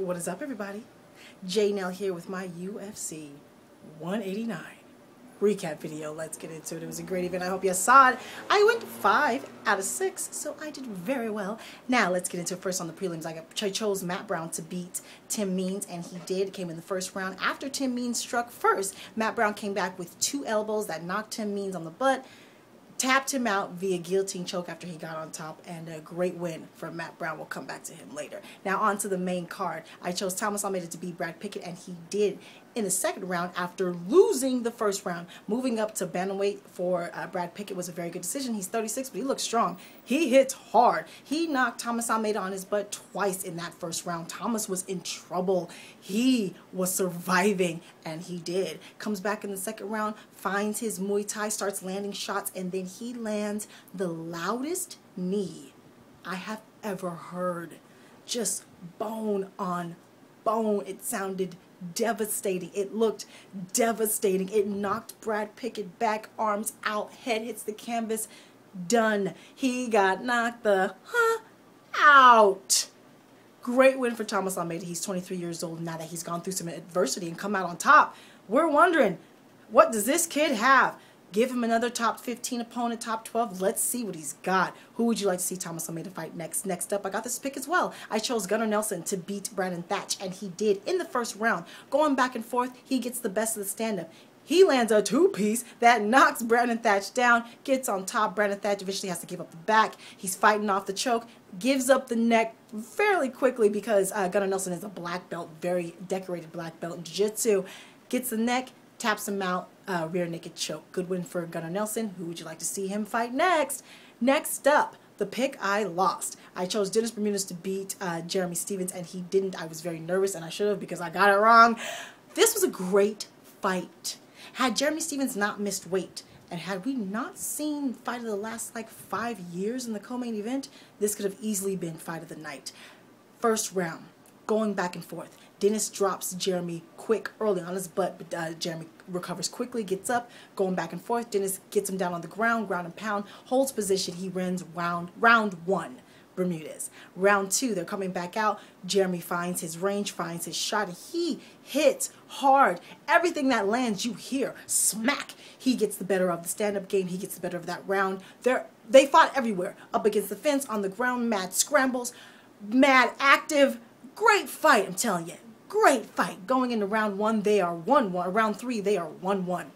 What is up, everybody? Jaynell here with my UFC 189 recap video. Let's get into it. It was a great event. I hope you saw it. I went 5 out of 6, so I did very well. Now let's get into it. First on the prelims, I chose Matt Brown to beat Tim Means, and he did. Came in the first round. After Tim Means struck first, Matt Brown came back with 2 elbows that knocked Tim Means on the butt. Tapped him out via guillotine choke after he got on top, and a great win for Matt Brown. We'll come back to him later. Now on to the main card. I chose Thomas Almeida to beat Brad Pickett, and he did in the second round after losing the first round. Moving up to bantamweight for Brad Pickett was a very good decision. He's 36, but he looks strong. He hits hard. He knocked Thomas Almeida on his butt twice in that first round. Thomas was in trouble. He was surviving, and he did. Comes back in the second round, finds his Muay Thai, starts landing shots, and then he lands the loudest knee I have ever heard. Just bone on bone. It sounded devastating. It looked devastating. It knocked Brad Pickett back, arms out, head hits the canvas. Done. He got knocked the out. Great win for Thomas Almeida. He's 23 years old now that he's gone through some adversity and come out on top. We're wondering, what does this kid have? Give him another top 15 opponent, top 12. Let's see what he's got. Who would you like to see Thomas Almeida fight next? Next up, I got this pick as well. I chose Gunnar Nelson to beat Brandon Thatch, and he did in the first round. Going back and forth, he gets the best of the stand-up. He lands a two-piece that knocks Brandon Thatch down, gets on top. Brandon Thatch eventually has to give up the back. He's fighting off the choke, gives up the neck fairly quickly because Gunnar Nelson is a black belt, very decorated black belt in jiu-jitsu. Gets the neck, taps him out, rear naked choke. Good win for Gunnar Nelson. Who would you like to see him fight next? Next up, the pick I lost. I chose Dennis Bermudez to beat Jeremy Stephens, and he didn't. I was very nervous, and I should have because I got it wrong. This was a great fight. Had Jeremy Stephens not missed weight, and had we not seen fight of the last like 5 years in the co-main event, this could have easily been fight of the night. First round, going back and forth. Dennis drops Jeremy quick early on his butt, but Jeremy recovers quickly, gets up, going back and forth. Dennis gets him down on the ground, ground and pound, holds position. He wins round one, Bermudez. Round two, they're coming back out. Jeremy finds his range, finds his shot, and he hits hard. Everything that lands, you hear smack. He gets the better of the stand-up game. He gets the better of that round. They fought everywhere, up against the fence, on the ground, mad scrambles, mad active. Great fight, I'm telling you. Great fight. Going into round one, they are 1-1. Round three, they are 1-1.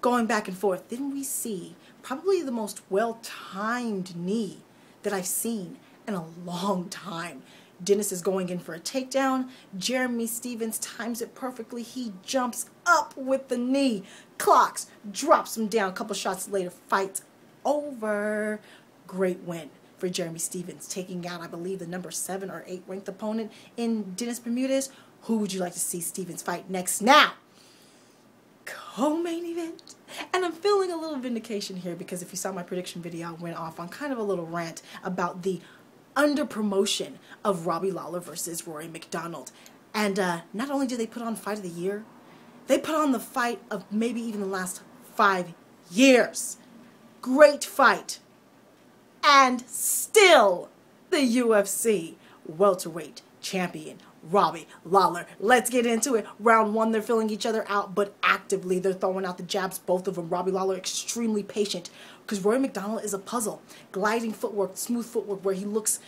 Going back and forth. Then we see probably the most well-timed knee that I've seen in a long time. Dennis is going in for a takedown. Jeremy Stephens times it perfectly. He jumps up with the knee, clocks, drops him down. A couple shots later, fight over. Great win for Jeremy Stephens, taking out, I believe, the number 7 or 8 ranked opponent in Dennis Bermudez. Who would you like to see Stephens fight next? Now, co-main event. And I'm feeling a little vindication here because if you saw my prediction video, I went off on kind of a little rant about the underpromotion of Robbie Lawler versus Rory MacDonald. And not only did they put on Fight of the Year, they put on the fight of maybe even the last 5 years. Great fight. And still the UFC welterweight champion, Robbie Lawler. Let's get into it. Round one, they're filling each other out, but actively they're throwing out the jabs, both of them. Robbie Lawler, extremely patient, because Rory MacDonald is a puzzle. Gliding footwork, smooth footwork, where he looks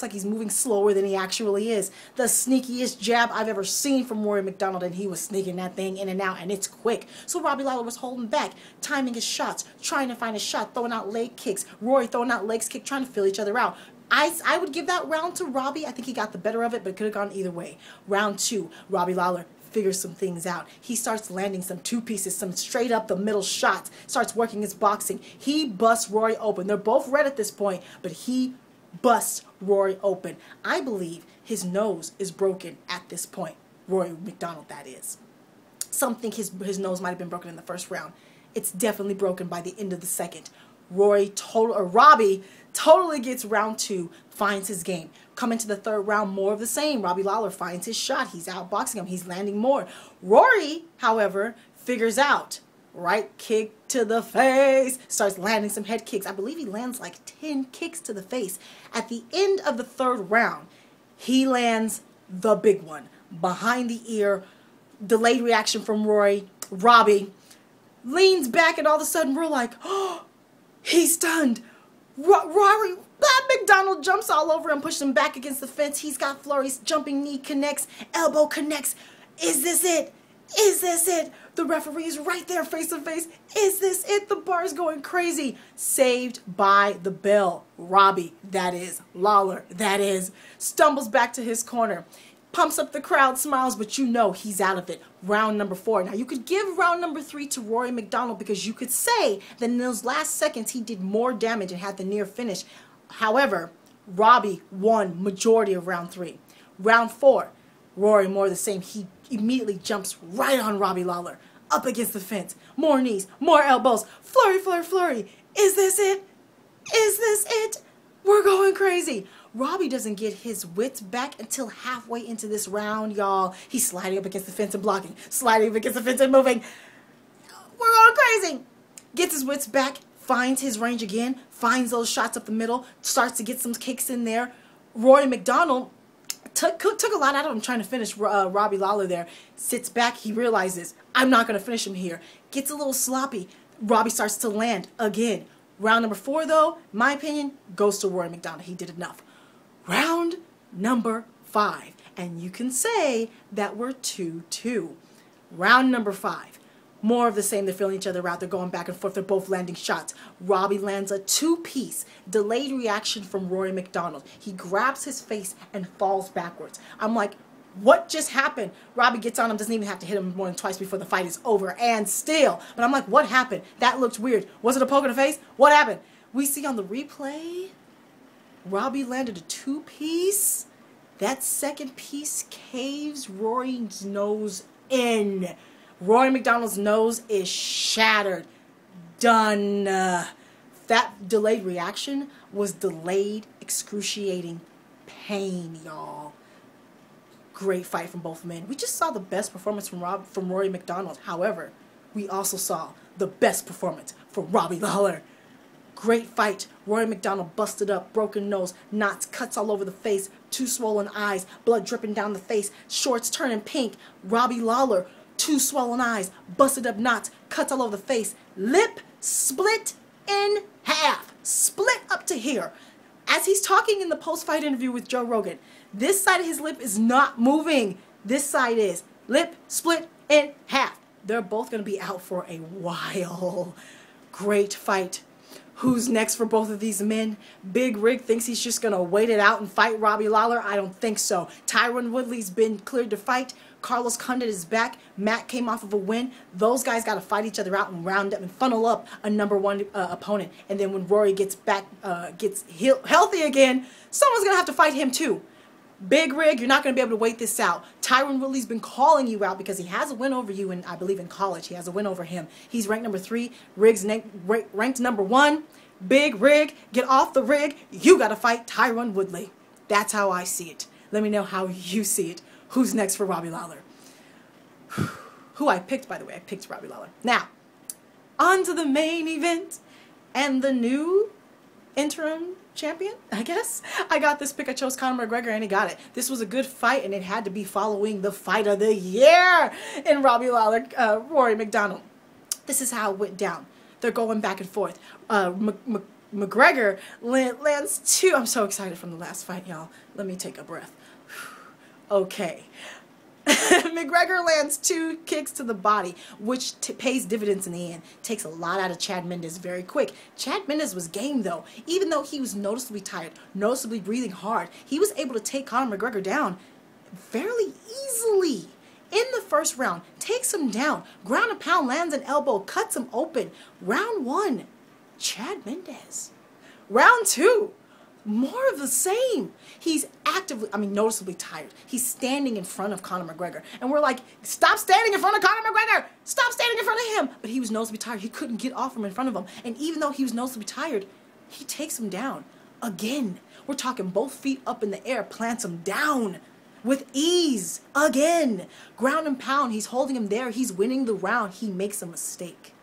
like he's moving slower than he actually is. The sneakiest jab I've ever seen from Rory MacDonald, and he was sneaking that thing in and out, and it's quick. So Robbie Lawler was holding back, timing his shots, trying to find a shot, throwing out leg kicks. Rory throwing out legs kick, trying to fill each other out. I would give that round to Robbie. I think he got the better of it, but it could have gone either way. Round two, Robbie Lawler figures some things out. He starts landing some two-pieces, some straight up the middle shots, starts working his boxing. He busts Rory open. They're both red at this point, but he busts Rory open. I believe his nose is broken at this point. Rory MacDonald, that is. Some think his nose might have been broken in the first round. It's definitely broken by the end of the second. Robbie totally gets round two, finds his game. Coming to the third round, more of the same. Robbie Lawler finds his shot. He's outboxing him. He's landing more. Rory, however, figures out right kick to the face, starts landing some head kicks. I believe he lands like 10 kicks to the face. At the end of the third round, he lands the big one. Behind the ear, delayed reaction from Rory. Robbie leans back, and all of a sudden we're like, oh, he's stunned. Rory MacDonald jumps all over and pushes him back against the fence. He's got flurries, jumping knee connects, elbow connects. Is this it? Is this it? The referee is right there face to face. Is this it? The bar is going crazy. Saved by the bell. Robbie, that is. Lawler, that is. Stumbles back to his corner. Pumps up the crowd, smiles, but you know he's out of it. Round number 4. Now, you could give round number 3 to Rory MacDonald because you could say that in those last seconds he did more damage and had the near finish. However, Robbie won majority of round 3. Round 4, Rory more the same. He immediately jumps right on Robbie Lawler, up against the fence. More knees, more elbows. Flurry, flurry, flurry. Is this it? Is this it? We're going crazy. Robbie doesn't get his wits back until halfway into this round, y'all. He's sliding up against the fence and blocking, sliding up against the fence and moving. We're going crazy. Gets his wits back, finds his range again, finds those shots up the middle, starts to get some kicks in there. Rory MacDonald took a lot out of him trying to finish Robbie Lawler there. Sits back, he realizes, I'm not going to finish him here. Gets a little sloppy. Robbie starts to land again. Round number 4, though, my opinion, goes to Rory MacDonald. He did enough. Round number 5, and you can say that we're 2-2. Round number 5, more of the same. They're feeling each other out. They're going back and forth. They're both landing shots. Robbie lands a two-piece delayed reaction from Rory MacDonald. He grabs his face and falls backwards. I'm like, what just happened? Robbie gets on him, doesn't even have to hit him more than twice before the fight is over, and still. But I'm like, what happened? That looked weird. Was it a poke in the face? What happened? We see on the replay, Robbie landed a two-piece. That second piece caves Rory's nose in. Rory MacDonald's nose is shattered. Done. That delayed reaction was delayed, excruciating pain, y'all. Great fight from both men. We just saw the best performance from Rory MacDonald. However, we also saw the best performance from Robbie Lawler. Great fight. Rory MacDonald busted up, broken nose, knots, cuts all over the face, two swollen eyes, blood dripping down the face, shorts turning pink. Robbie Lawler, two swollen eyes, busted up knots, cuts all over the face, lip split in half, split up to here. As he's talking in the post-fight interview with Joe Rogan, this side of his lip is not moving. This side is. Lip split in half. They're both going to be out for a while. Great fight. Who's next for both of these men? Big Rig thinks he's just going to wait it out and fight Robbie Lawler. I don't think so. Tyron Woodley's been cleared to fight. Carlos Condit is back. Matt came off of a win. Those guys got to fight each other out and round up and funnel up a number 1 opponent. And then when Rory gets back, gets healthy again, someone's going to have to fight him too. Big Rig, you're not going to be able to wait this out. Tyron Woodley's been calling you out because he has a win over you, and I believe in college he has a win over him. He's ranked number 3. Rig's ranked number 1. Big Rig, get off the rig. You got to fight Tyron Woodley. That's how I see it. Let me know how you see it. Who's next for Robbie Lawler? Who I picked, by the way. I picked Robbie Lawler. Now, on to the main event and the new interim champion, I guess. I got this pick. I chose Conor McGregor, and he got it. This was a good fight, and it had to be following the fight of the year in Robbie Lawler, Rory MacDonald. This is how it went down. They're going back and forth. McGregor lands two. I'm so excited from the last fight, y'all. Let me take a breath. Okay. McGregor lands two kicks to the body, which pays dividends in the end. Takes a lot out of Chad Mendes very quick. Chad Mendes was game, though. Even though he was noticeably tired, noticeably breathing hard, he was able to take Conor McGregor down fairly easily. In the first round, takes him down. Ground and pound, lands an elbow, cuts him open. Round 1, Chad Mendes. Round 2. More of the same. He's actively, I mean, noticeably tired. He's standing in front of Conor McGregor. And we're like, stop standing in front of Conor McGregor. Stop standing in front of him. But he was noticeably tired. He couldn't get off from in front of him. And even though he was noticeably tired, he takes him down. Again. We're talking both feet up in the air, plants him down with ease. Again. Ground and pound. He's holding him there. He's winning the round. He makes a mistake.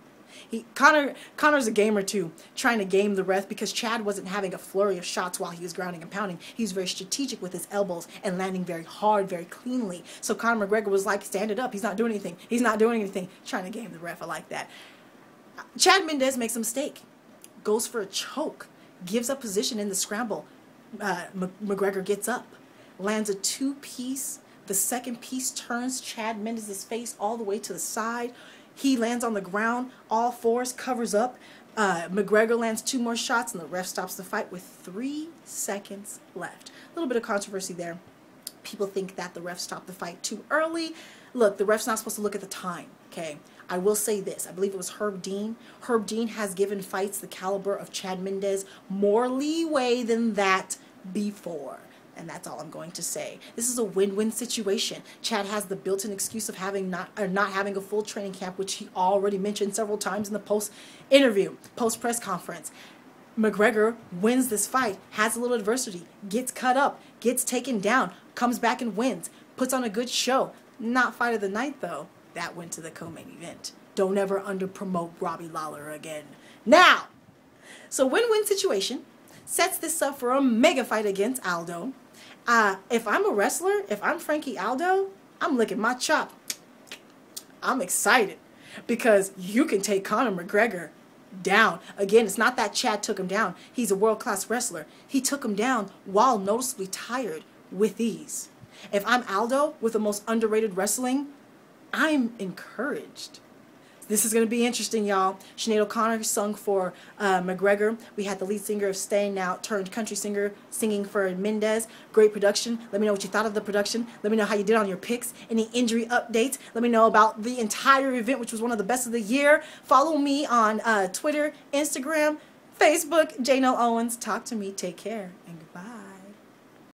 Conor's a gamer too, trying to game the ref, because Chad wasn't having a flurry of shots while he was grounding and pounding. He was very strategic with his elbows and landing very hard, very cleanly. So Conor McGregor was like, stand it up. He's not doing anything. He's not doing anything. Trying to game the ref. I like that. Chad Mendes makes a mistake, goes for a choke, gives up position in the scramble. McGregor gets up, lands a two-piece. The second piece turns Chad Mendes' face all the way to the side. He lands on the ground, all fours, covers up. McGregor lands two more shots, and the ref stops the fight with 3 seconds left. A little bit of controversy there. People think that the ref stopped the fight too early. Look, the ref's not supposed to look at the time, okay? I will say this. I believe it was Herb Dean. Herb Dean has given fights the caliber of Chad Mendes more leeway than that before. And that's all I'm going to say. This is a win-win situation. Chad has the built-in excuse of having not having a full training camp, which he already mentioned several times in the post-interview, post-press conference. McGregor wins this fight, has a little adversity, gets cut up, gets taken down, comes back and wins, puts on a good show. Not fight of the night, though. That went to the co-main event. Don't ever under-promote Robbie Lawler again. Now, so win-win situation sets this up for a mega fight against Aldo. If I'm a wrestler, if I'm Frankie Aldo, I'm licking my chop. I'm excited because you can take Conor McGregor down. Again, it's not that Chad took him down. He's a world-class wrestler. He took him down while noticeably tired with ease. If I'm Aldo with the most underrated wrestling, I'm encouraged. This is going to be interesting, y'all. Sinead O'Connor sung for McGregor. We had the lead singer of Stay Now turned country singer singing for Mendes. Great production. Let me know what you thought of the production. Let me know how you did on your picks. Any injury updates. Let me know about the entire event, which was one of the best of the year. Follow me on Twitter, Instagram, Facebook, Jaynell Owens. Talk to me. Take care and goodbye.